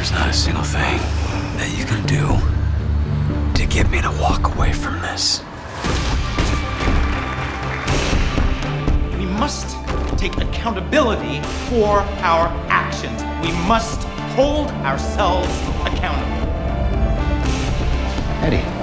There's not a single thing that you can do to get me to walk away from this. We must take accountability for our actions. We must hold ourselves accountable. Eddie.